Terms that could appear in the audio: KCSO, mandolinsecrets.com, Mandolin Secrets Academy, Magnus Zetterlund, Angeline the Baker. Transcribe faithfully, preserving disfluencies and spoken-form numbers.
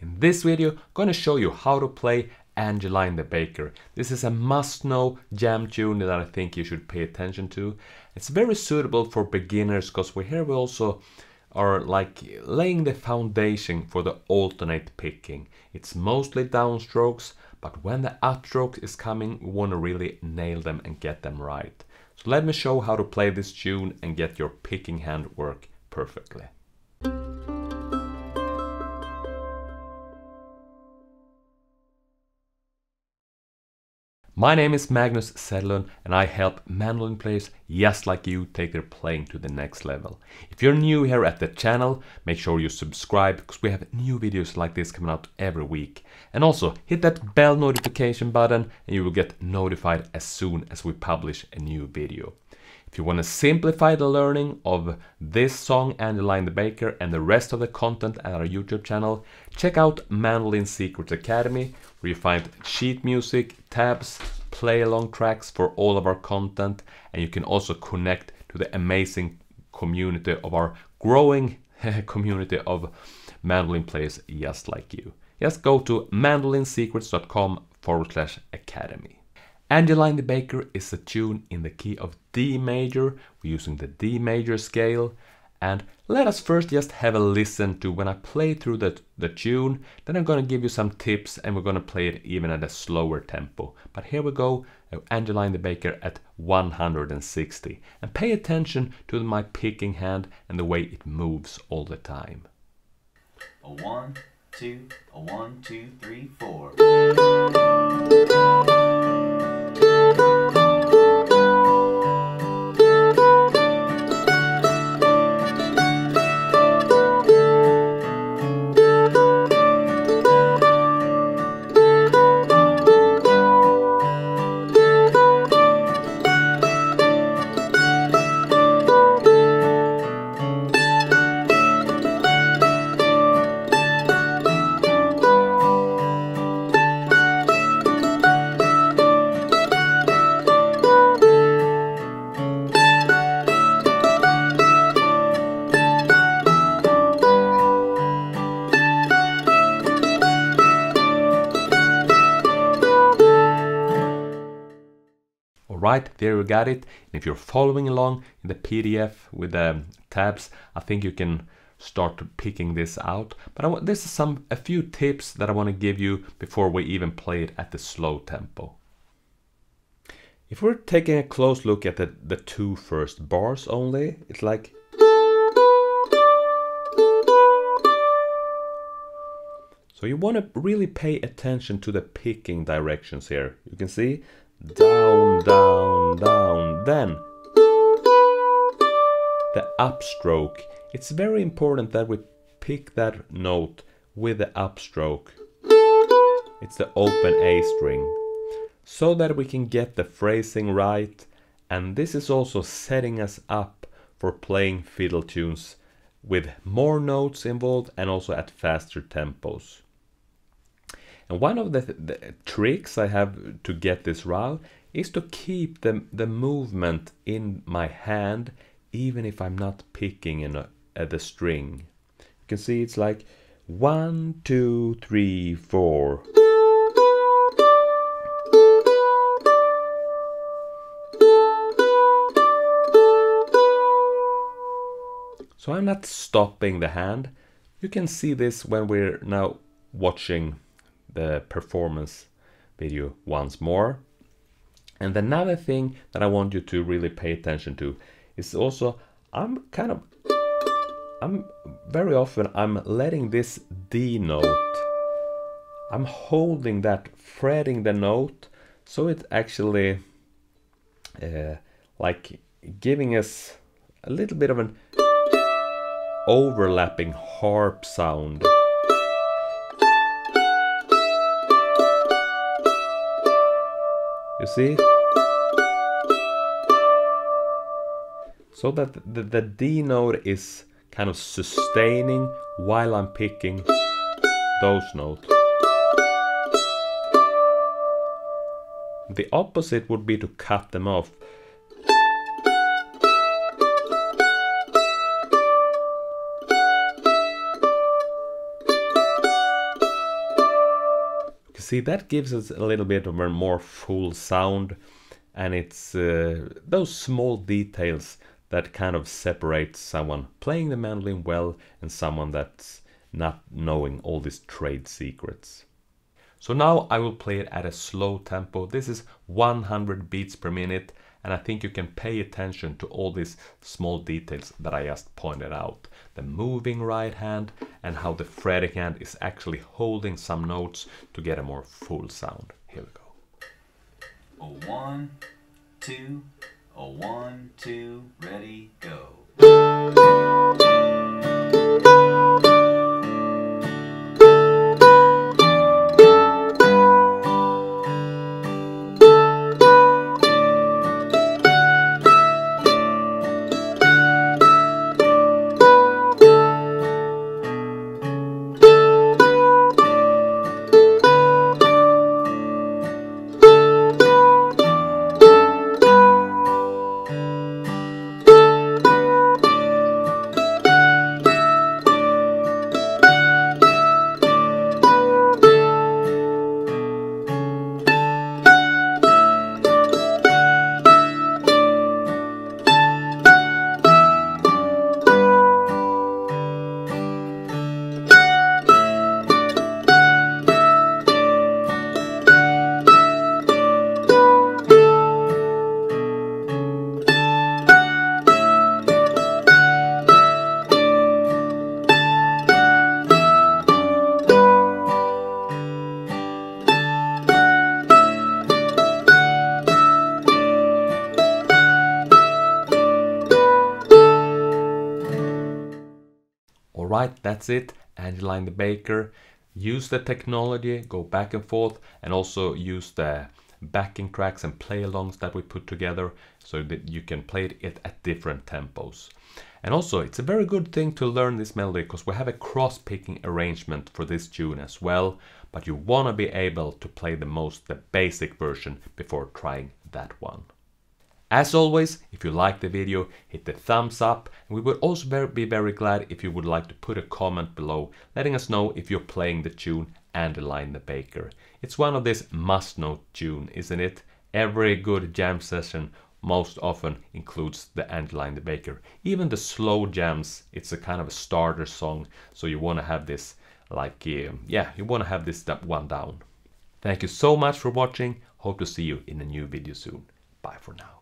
In this video, I'm going to show you how to play Angeline the Baker. This is a must-know jam tune that I think you should pay attention to. It's very suitable for beginners because we here we also are like laying the foundation for the alternate picking. It's mostly downstrokes, but when the upstroke is coming, we want to really nail them and get them right. So let me show how to play this tune and get your picking hand work perfectly. My name is Magnus Zetterlund and I help mandolin players just like you take their playing to the next level. If you're new here at the channel, make sure you subscribe because we have new videos like this coming out every week. And also hit that bell notification button and you will get notified as soon as we publish a new video. If you want to simplify the learning of this song, Angeline the Baker, and the rest of the content at our YouTube channel, check out Mandolin Secrets Academy, where you find sheet music, tabs, play-along tracks for all of our content, and you can also connect to the amazing community of our growing community of mandolin players just like you. Just go to mandolinsecrets.com forward slash academy. Angeline the Baker is a tune in the key of D major. We're using the D major scale. And let us first just have a listen to when I play through the, the tune. Then I'm going to give you some tips and we're going to play it even at a slower tempo. But here we go, Angeline the Baker at one hundred sixty. And pay attention to my picking hand and the way it moves all the time. A one, two, a one, two, three, four. Right there, you got it. And if you're following along in the P D F with the tabs, I think you can start picking this out. But I want, this is some a few tips that I want to give you before we even play it at the slow tempo. If we're taking a close look at the, the two first bars only, it's like so you want to really pay attention to the picking directions here. You can see. Down, down, down, then the upstroke. It's very important that we pick that note with the upstroke. It's the open A string. So that we can get the phrasing right. And this is also setting us up for playing fiddle tunes with more notes involved and also at faster tempos. And one of the, th the tricks I have to get this right is to keep the, the movement in my hand, even if I'm not picking in a, at the string. You can see it's like one, two, three, four. So I'm not stopping the hand. You can see this when we're now watching the performance video once more. And another thing that I want you to really pay attention to is also I'm kind of I'm very often I'm letting this D note, I'm holding that, fretting the note, so it's actually uh, like giving us a little bit of an overlapping harp sound. You see? so that the, the D note is kind of sustaining while I'm picking those notes. The opposite would be to cut them off. See, that gives us a little bit of a more full sound, and it's uh, those small details that kind of separates someone playing the mandolin well and someone that's not knowing all these trade secrets. So now I will play it at a slow tempo. This is one hundred beats per minute, and I think you can pay attention to all these small details that I just pointed out. The moving right hand and how the fretting hand is actually holding some notes to get a more full sound. Here we go. Oh, one, two, oh, one, two, ready, go. Right, that's it. Angeline the Baker. Use the technology, go back and forth, and also use the backing tracks and play-alongs that we put together so that you can play it at different tempos. And also, it's a very good thing to learn this melody because we have a cross-picking arrangement for this tune as well, but you want to be able to play the most the basic version before trying that one. As always, if you like the video, hit the thumbs up, and we would also be very glad if you would like to put a comment below letting us know if you're playing the tune Angeline the Baker. It's one of this must-know tune, isn't it? Every good jam session most often includes the Angeline the Baker. Even the slow jams, it's a kind of a starter song, so you want to have this like, um, yeah, you want to have this one down. Thank you so much for watching. Hope to see you in a new video soon. Bye for now.